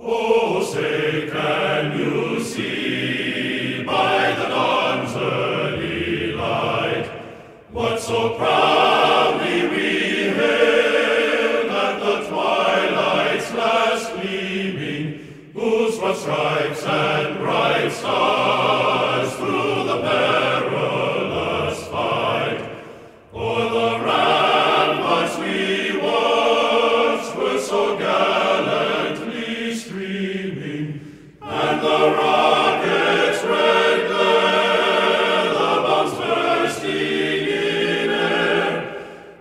Oh, say, can you see by the dawn's early light what so proudly we hailed at the twilight's last gleaming, whose broad stripes and bright stars through the perilous fight o'er the ramparts we watched were so gallant. The rocket's red glare, the bombs bursting in air,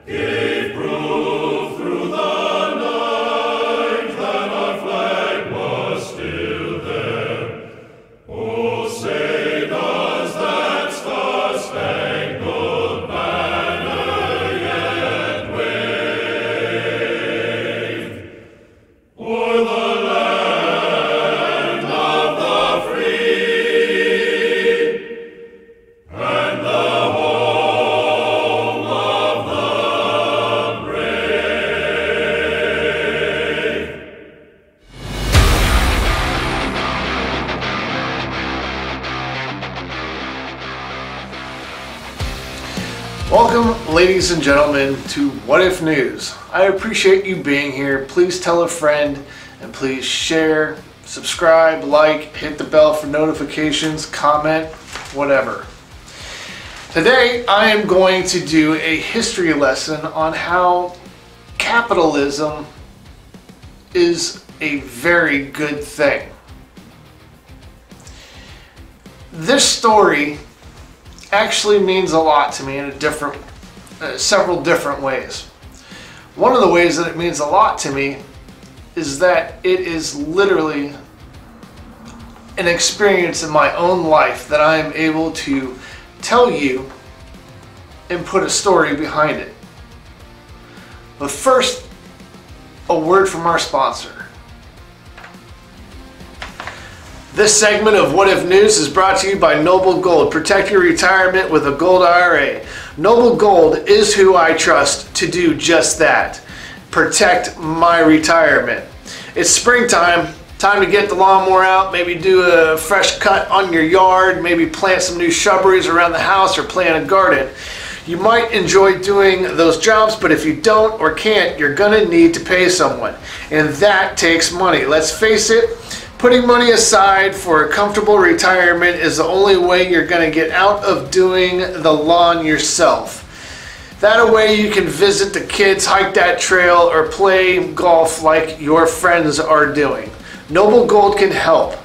gave proof through the night that our flag was still there. Oh, say, does that star-spangled banner yet wave o'er the Ladies and gentlemen, to What If News. I appreciate you being here. Please tell a friend and please share, subscribe, like, hit the bell for notifications, comment, whatever. Today I am going to do a history lesson on how capitalism is a very good thing. This story actually means a lot to me in several different ways. One of the ways that it means a lot to me is that it is literally an experience in my own life that I am able to tell you and put a story behind it. But first, a word from our sponsor. This segment of What If News is brought to you by Noble Gold. Protect your retirement with a gold IRA. Noble Gold is who I trust to do just that. Protect my retirement. It's springtime, time to get the lawnmower out, maybe do a fresh cut on your yard, maybe plant some new shrubberies around the house or plant a garden. You might enjoy doing those jobs, but if you don't or can't, you're gonna need to pay someone. And that takes money. Let's face it, putting money aside for a comfortable retirement is the only way you're going to get out of doing the lawn yourself. That way you can visit the kids, hike that trail, or play golf like your friends are doing. Noble Gold can help.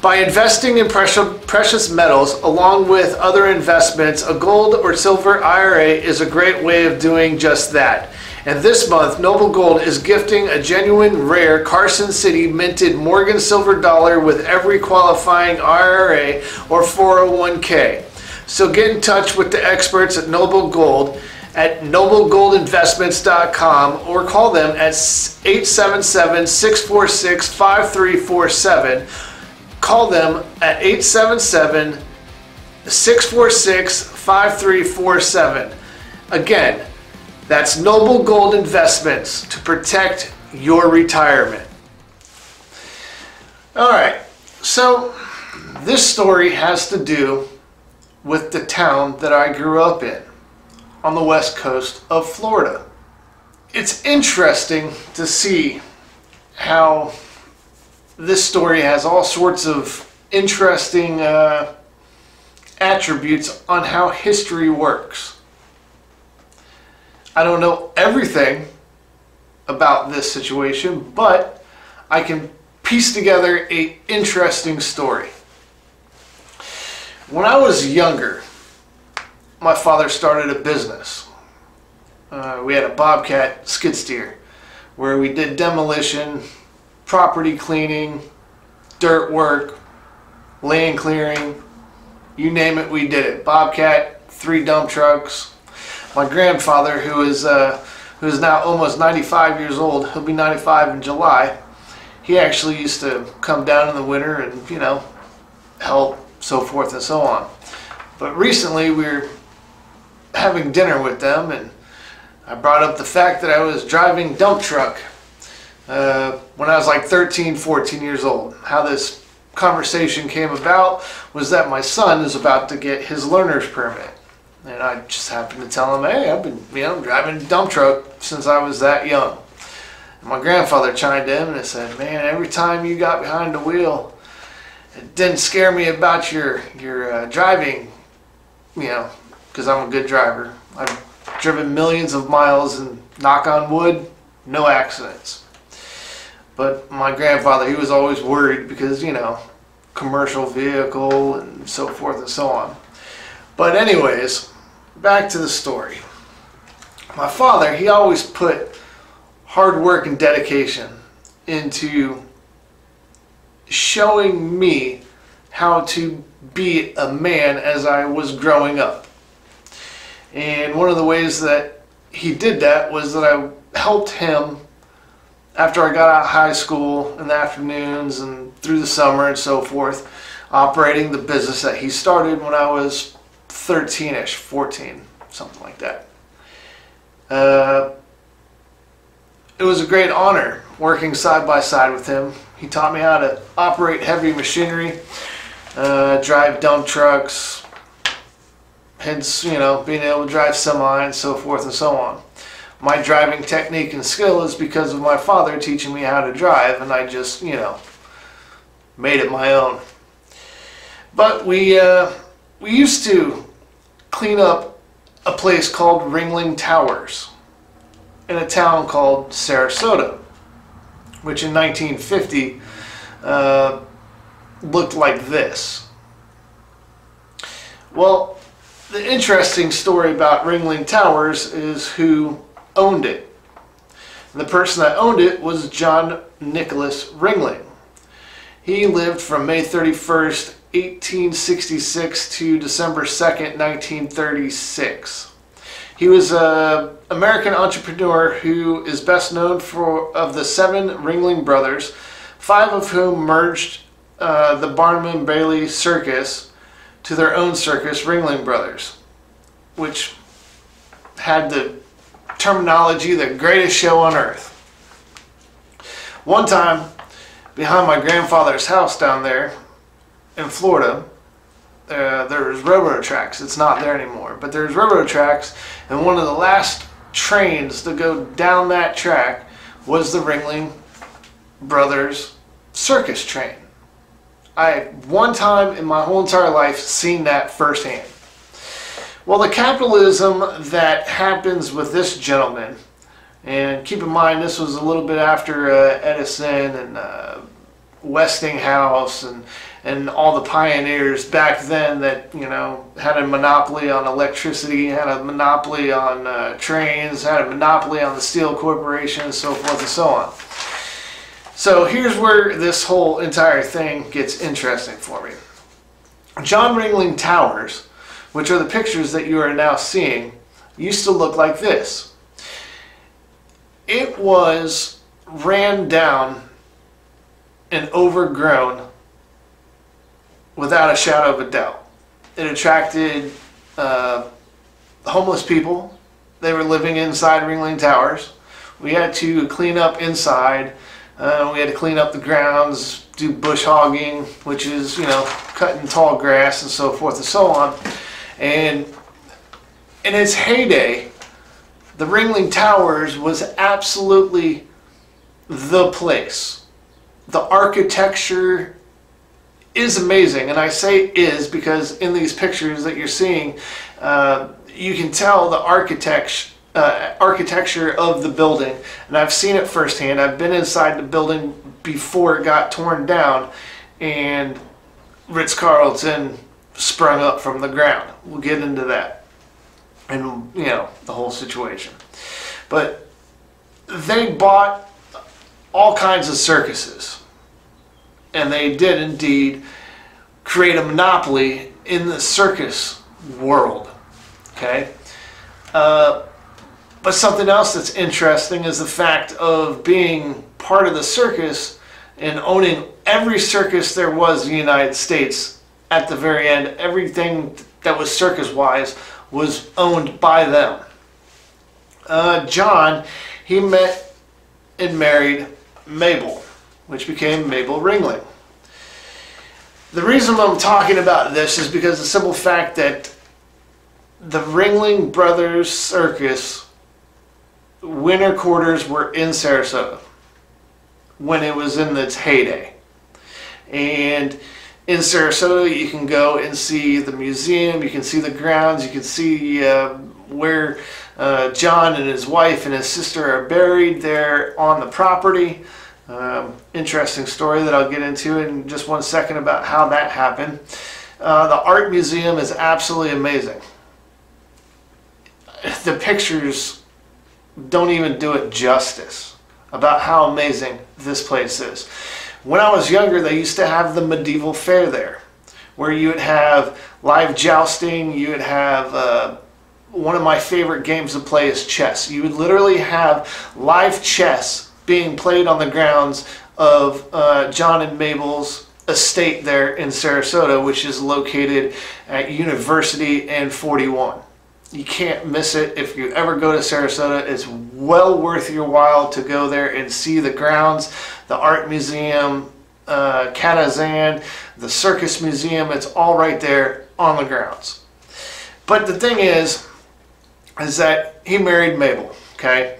By investing in precious metals along with other investments, a gold or silver IRA is a great way of doing just that. And this month, Noble Gold is gifting a genuine, rare Carson City minted Morgan silver dollar with every qualifying IRA or 401k. So get in touch with the experts at Noble Gold at NobleGoldInvestments.com or call them at 877-646-5347. Call them at 877-646-5347. Again, that's Noble Gold Investments to protect your retirement. All right, so this story has to do with the town that I grew up in on the west coast of Florida. It's interesting to see how this story has all sorts of interesting attributes on how history works. I don't know everything about this situation, but I can piece together an interesting story. When I was younger, my father started a business. We had a Bobcat skid steer where we did demolition, property cleaning, dirt work, land clearing, you name it, we did it. Bobcat, 3 dump trucks. My grandfather, who is now almost 95 years old, he'll be 95 in July, he actually used to come down in the winter and, you know, help, so forth and so on. But recently we were having dinner with them and I brought up the fact that I was driving dump truck. when I was like 13, 14 years old. How this conversation came about was that my son is about to get his learner's permit. And I just happened to tell him, hey, I've been driving a dump truck since I was that young. And my grandfather chimed in and said, man, every time you got behind the wheel, it didn't scare me about your driving, because I'm a good driver. I've driven millions of miles and, knock on wood, no accidents. But my grandfather, he was always worried because, commercial vehicle and so forth and so on. But anyways, back to the story. My father, he always put hard work and dedication into showing me how to be a man as I was growing up. And one of the ways that he did that was that I helped him after I got out of high school in the afternoons and through the summer and so forth, operating the business that he started when I was 13-ish, 14, something like that. It was a great honor working side by side with him. He taught me how to operate heavy machinery, drive dump trucks, hence, being able to drive semi and so forth and so on. My driving technique and skill is because of my father teaching me how to drive, and I just, made it my own. But we used to clean up a place called Ringling Towers in a town called Sarasota, which in 1950 looked like this. Well, the interesting story about Ringling Towers is who owned it. And the person that owned it was John Nicholas Ringling. He lived from May 31st, 1866 to December 2nd, 1936. He was an American entrepreneur who is best known for the 7 Ringling Brothers, 5 of whom merged the Barnum and Bailey Circus to their own circus, Ringling Brothers, which had the terminology, the greatest show on earth. One time, behind my grandfather's house down there in Florida, there's railroad tracks. It's not there anymore, but there's railroad tracks, and one of the last trains to go down that track was the Ringling Brothers circus train. I, one time in my whole entire life, seen that firsthand. Well, the capitalism that happens with this gentleman, and keep in mind this was a little bit after Edison and Westinghouse and all the pioneers back then that, had a monopoly on electricity, had a monopoly on trains, had a monopoly on the steel corporation, and so forth and so on. So here's where this whole entire thing gets interesting for me. John Ringling Towers, which are the pictures that you are now seeing, used to look like this. It was ran down and overgrown without a shadow of a doubt. It attracted homeless people. They were living inside Ringling Towers. We had to clean up inside. We had to clean up the grounds, do bush hogging, which is, cutting tall grass and so forth and so on. And in its heyday, the Ringling Towers was absolutely the place. The architecture is amazing, and I say is because in these pictures that you're seeing, you can tell the architecture of the building, and I've seen it firsthand. I've been inside the building before it got torn down and Ritz Carlton sprung up from the ground. We'll get into that and the whole situation. But they bought all kinds of circuses, and they did indeed create a monopoly in the circus world. Okay. But something else that's interesting is the fact of being part of the circus and owning every circus there was in the United States at the very end. Everything that was circus-wise was owned by them. John, he met and married Mabel, which became Mabel Ringling. The reason I'm talking about this is because the simple fact that the Ringling Brothers Circus winter quarters were in Sarasota when it was in its heyday. And in Sarasota you can go and see the museum, you can see the grounds, you can see where John and his wife and his sister are buried there on the property. Interesting story that I'll get into in just one second about how that happened. The art museum is absolutely amazing. The pictures don't even do it justice about how amazing this place is. When I was younger, they used to have the medieval fair there, where you would have live jousting, you would have one of my favorite games to play is chess. You would literally have live chess being played on the grounds of John and Mabel's estate there in Sarasota, which is located at University and 41. You can't miss it. If you ever go to Sarasota, it's well worth your while to go there and see the grounds, the art museum, Ca d' Zan, the circus museum. It's all right there on the grounds. But the thing is that he married Mabel, okay?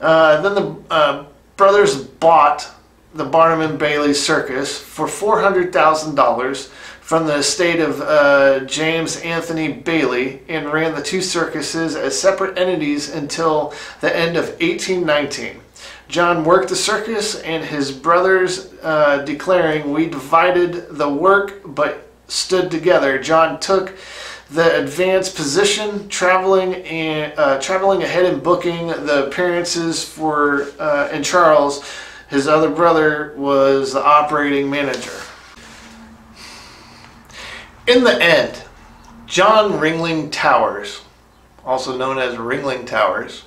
Then the brothers bought the Barnum and Bailey Circus for $400,000 from the estate of James Anthony Bailey, and ran the two circuses as separate entities until the end of 1819. John worked the circus and his brothers declaring, "We divided the work but stood together." John took the advanced position, traveling ahead and booking the appearances for and Charles, his other brother, was the operating manager. In the end, John Ringling Towers, also known as Ringling Towers,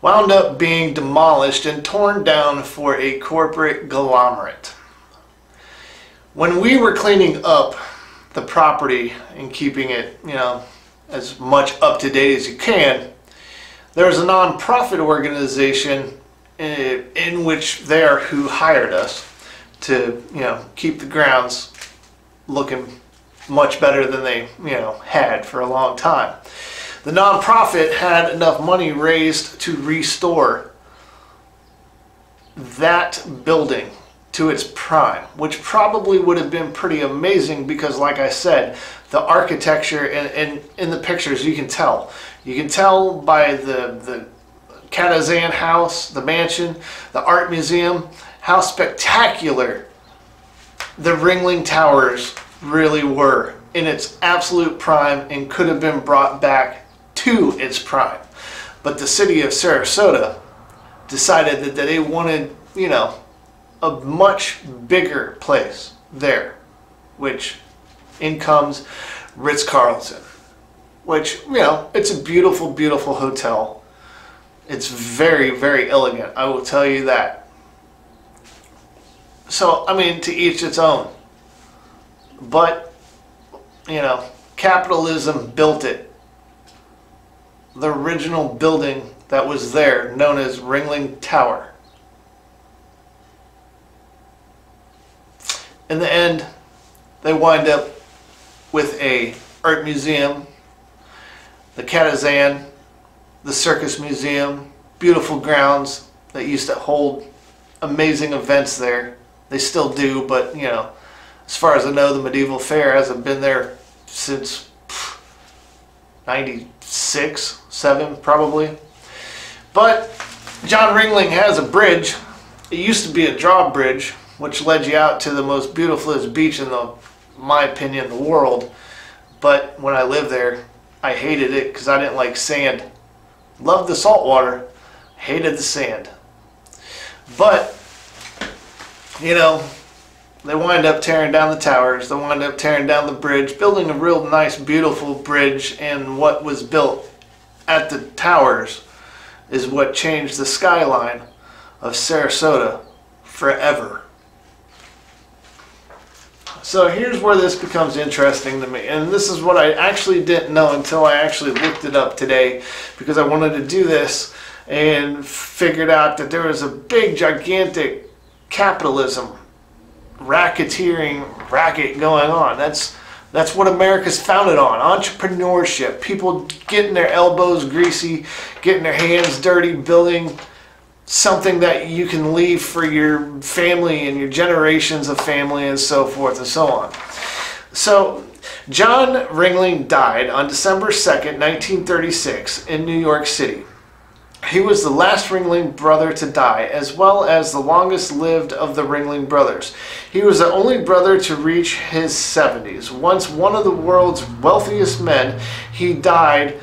wound up being demolished and torn down for a corporate conglomerate. When we were cleaning up the property and keeping it, you know, as much up to date as you can, there's a nonprofit organization in which who hired us to, you know, keep the grounds looking much better than they, you know, had for a long time. The nonprofit had enough money raised to restore that building to its prime, which probably would have been pretty amazing because, like I said, the architecture and in the pictures you can tell by the Ca d' Zan house, the mansion, the art museum, how spectacular the Ringling Towers really were in its absolute prime and could have been brought back to its prime. But the city of Sarasota decided that they wanted, you know, a much bigger place there, which in comes Ritz Carlton, which, you know, it's a beautiful, beautiful hotel. It's very, very elegant, I will tell you that. So, I mean, to each its own. But, you know, capitalism built it. The original building that was there, known as Ringling Tower. In the end, they wind up with an art museum, the Ca d' Zan, the circus museum, beautiful grounds that used to hold amazing events there. They still do, but, you know, as far as I know, the medieval fair hasn't been there since 96, 7 probably. But John Ringling has a bridge. It used to be a drawbridge, which led you out to the most beautifulest beach in my opinion, the world. But when I lived there, I hated it because I didn't like sand. Loved the salt water, hated the sand. But, you know, they wind up tearing down the towers, they wind up tearing down the bridge, building a real nice, beautiful bridge, and what was built at the towers is what changed the skyline of Sarasota forever. So here's where this becomes interesting to me, and this is what I actually didn't know until I actually looked it up today, because I wanted to do this and figured out that there was a big, gigantic capitalism, racketeering racket going on. That's what America's founded on, entrepreneurship, people getting their elbows greasy, getting their hands dirty, building something that you can leave for your family and your generations of family and so forth and so on. So John Ringling died on December 2nd, 1936 in New York City. He was the last Ringling brother to die, as well as the longest lived of the Ringling brothers. He was the only brother to reach his 70s. Once one of the world's wealthiest men, he died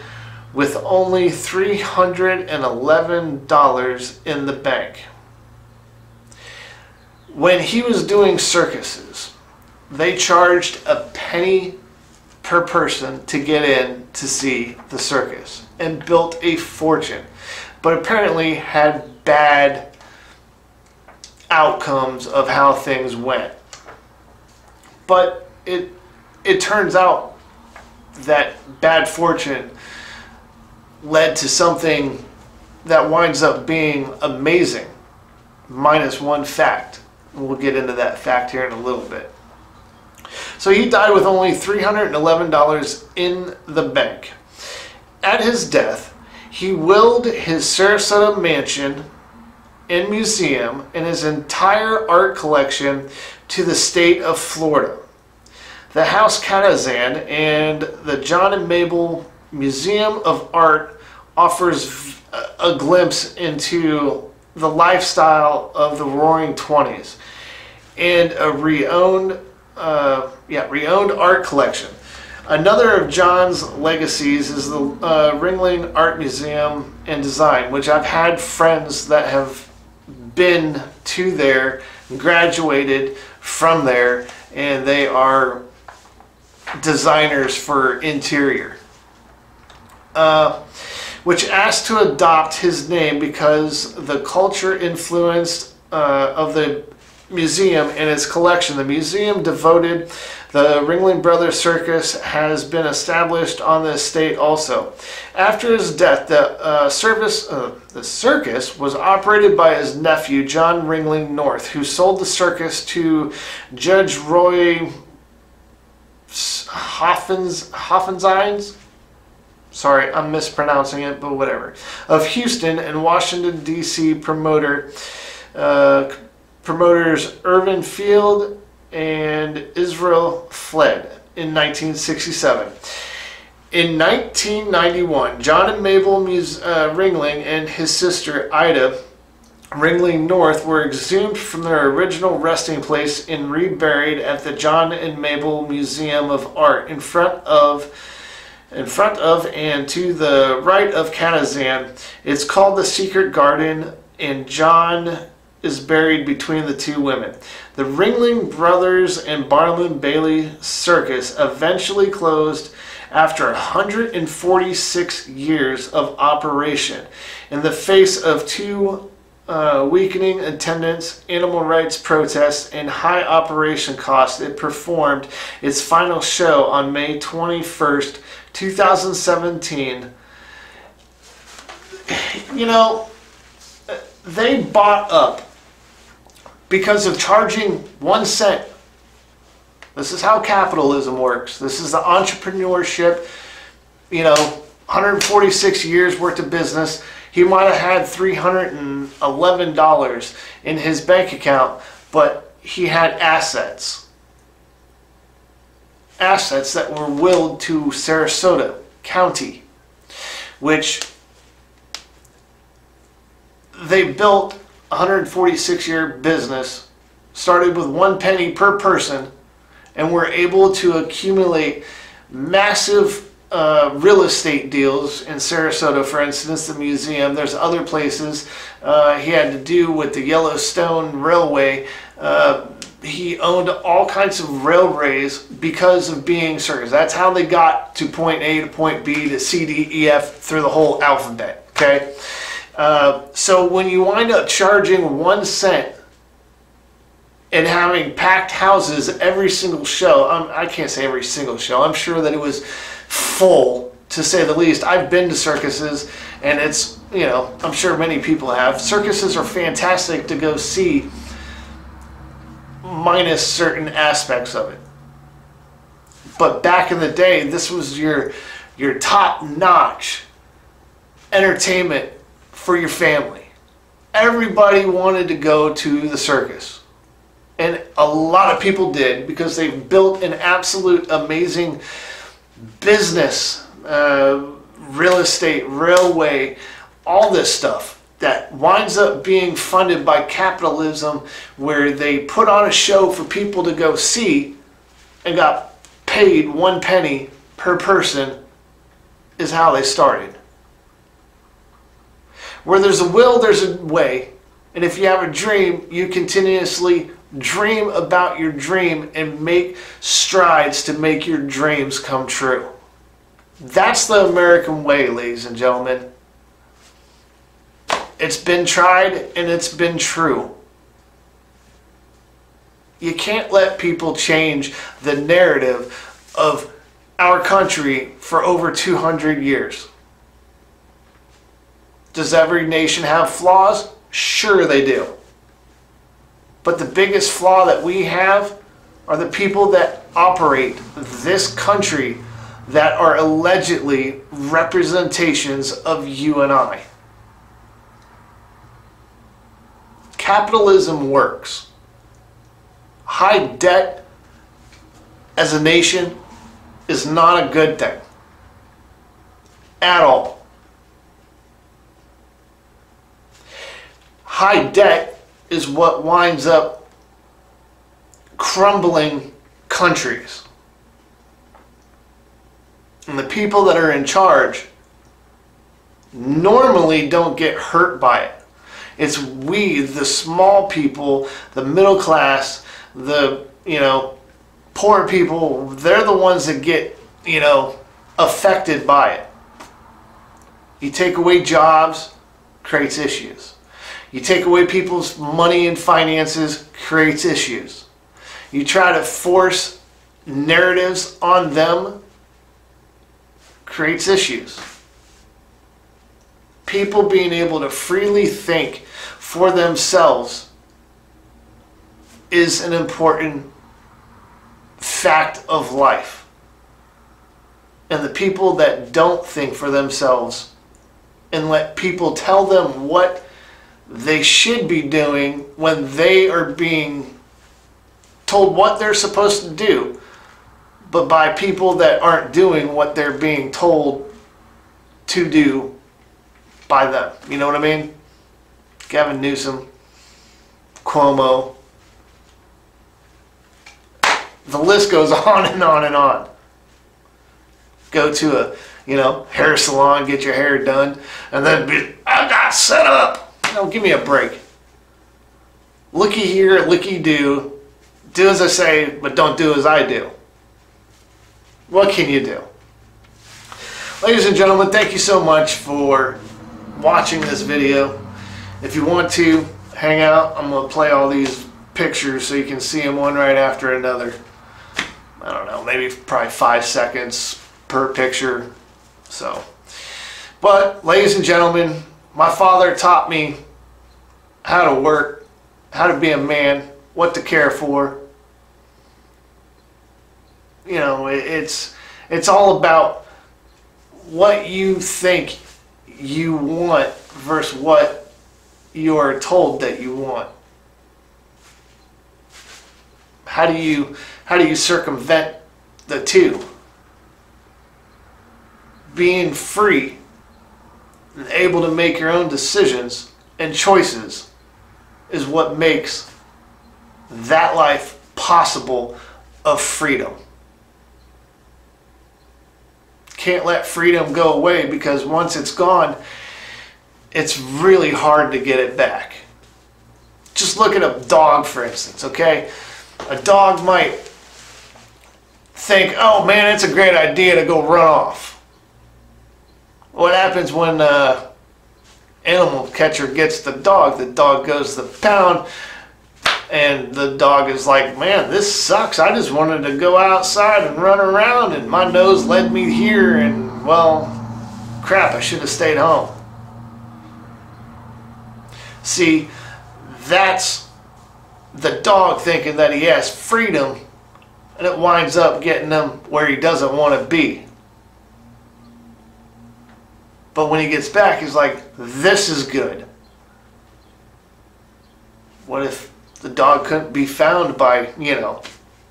with only $311 in the bank. When he was doing circuses, they charged a penny per person to get in to see the circus, and built a fortune, but apparently had bad outcomes of how things went. But it turns out that bad fortune led to something that winds up being amazing, minus one fact. We'll get into that fact here in a little bit. So he died with only $311 in the bank. At his death, he willed his Sarasota mansion and museum and his entire art collection to the state of Florida. The House Ca d' Zan and the John and Mabel Museum of Art offers a glimpse into the lifestyle of the Roaring 20s and a re-owned art collection. Another of John's legacies is the Ringling Art Museum and Design, which I've had friends that have been to there, graduated from there, and they are designers for interior. Which asked to adopt his name because the culture influenced of the museum and its collection. The museum devoted the Ringling Brothers Circus has been established on the estate also. After his death, the circus was operated by his nephew, John Ringling North, who sold the circus to Judge Roy Hoffenzimes. Sorry, I'm mispronouncing it, but whatever. Of Houston and Washington, D.C. promoters Irvin Field and Israel fled in 1967. In 1991, John and Mabel Ringling and his sister Ida Ringling North were exhumed from their original resting place and reburied at the John and Mabel Museum of Art in front of and to the right of Ca d' Zan. It's called the Secret Garden, and John is buried between the two women. The Ringling Brothers and Barnum and Bailey Circus eventually closed after 146 years of operation in the face of two weakening attendance, animal rights protests, and high operation costs. It performed its final show on May 21st, 2017. You know, they bought up because of charging 1 cent. This is how capitalism works. This is the entrepreneurship, you know, 146 years worth of business. He might have had $311 in his bank account, but he had assets. Assets that were willed to Sarasota County, which they built a 146-year business, started with 1 penny per person, and were able to accumulate massive real estate deals in Sarasota. For instance, the museum. There's other places. He had to do with the Yellowstone Railway. He owned all kinds of railways because of being circus. That's how they got to point A to point B to C, D, E, F, through the whole alphabet. Okay. So when you wind up charging 1 cent and having packed houses every single show, I can't say every single show. I'm sure that it was full, to say the least. I've been to circuses And it's, you know, I'm sure many people have. Circuses are fantastic to go see, minus certain aspects of it. But back in the day, this was your top-notch entertainment for your family. Everybody wanted to go to the circus. And a lot of people did, because they've built an absolute amazing business, real estate, railway, all this stuff that winds up being funded by capitalism, where they put on a show for people to go see and got paid 1 penny per person, is how they started. Where there's a will, there's a way. And if you have a dream, you continuously dream about your dream and make strides to make your dreams come true. That's the American way, ladies and gentlemen. It's been tried and it's been true. You can't let people change the narrative of our country for over 200 years. Does every nation have flaws? Sure they do. But the biggest flaw that we have are the people that operate this country that are allegedly representations of you and I. Capitalism works. High debt as a nation is not a good thing at all. High debt is what winds up crumbling countries. And the people that are in charge normally don't get hurt by it. It's we, the small people, the middle class, the, you know, poor people, they're the ones that get, you know, affected by it. You take away jobs, creates issues. You take away people's money and finances, creates issues. You try to force narratives on them, creates issues. People being able to freely think for themselves is an important fact of life. And the people that don't think for themselves and let people tell them what they should be doing when they are being told what they're supposed to do, but by people that aren't doing what they're being told to do by them. You know what I mean? Gavin Newsom, Cuomo, the list goes on and on and on. Go to a, you know, hair salon, get your hair done, and then be, I got set up. You know, give me a break. Looky here, looky do. Do as I say, but don't do as I do. What can you do? Ladies and gentlemen, thank you so much for watching this video. If you want to hang out, I'm going to play all these pictures so you can see them one right after another. I don't know, maybe probably 5 seconds per picture. So, but ladies and gentlemen, my father taught me how to work, how to be a man, what to care for. You know, it's all about what you think you want versus what you are told that you want. How do you circumvent the two? Being free and able to make your own decisions and choices is what makes that life possible of freedom. Can't let freedom go away, because once it's gone, it's really hard to get it back. Just look at a dog, for instance, okay? A dog might think, oh man, it's a great idea to go run off. What happens when animal catcher gets the dog? The dog goes to the pound, and the dog is like, man, this sucks. I just wanted to go outside and run around, and my nose led me here, and well, crap, I should have stayed home. See, that's the dog thinking that he has freedom, and it winds up getting him where he doesn't want to be. But when he gets back, he's like, this is good. What if the dog couldn't be found by, you know,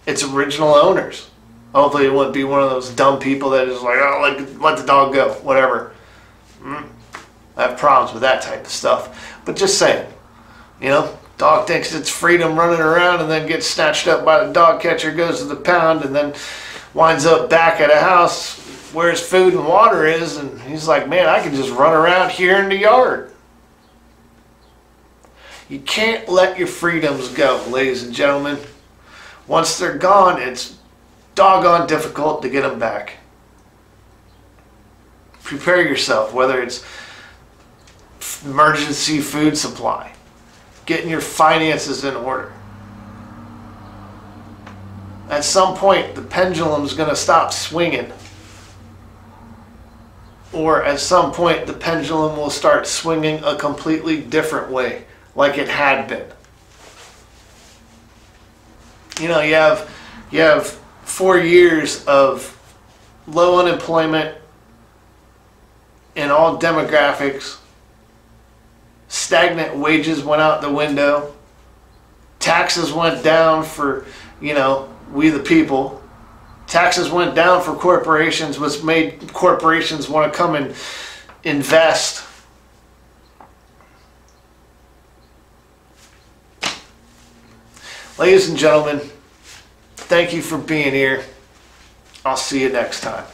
its original owners? Hopefully it wouldn't be one of those dumb people that is like, oh, let the dog go, whatever. I have problems with that type of stuff. But just saying, you know, dog thinks it's freedom running around and then gets snatched up by the dog catcher, goes to the pound, and then winds up back at a house where his food and water is, and he's like, man, I can just run around here in the yard. You can't let your freedoms go, ladies and gentlemen. Once they're gone, it's doggone difficult to get them back. Prepare yourself, whether it's emergency food supply, getting your finances in order. At some point, the pendulum's going to stop swinging. Or at some point, the pendulum will start swinging a completely different way, like it had been. You know, you have 4 years of low unemployment in all demographics, stagnant wages went out the window, taxes went down for, you know, we the people, taxes went down for corporations, which made corporations want to come and invest. Ladies and gentlemen, thank you for being here. I'll see you next time.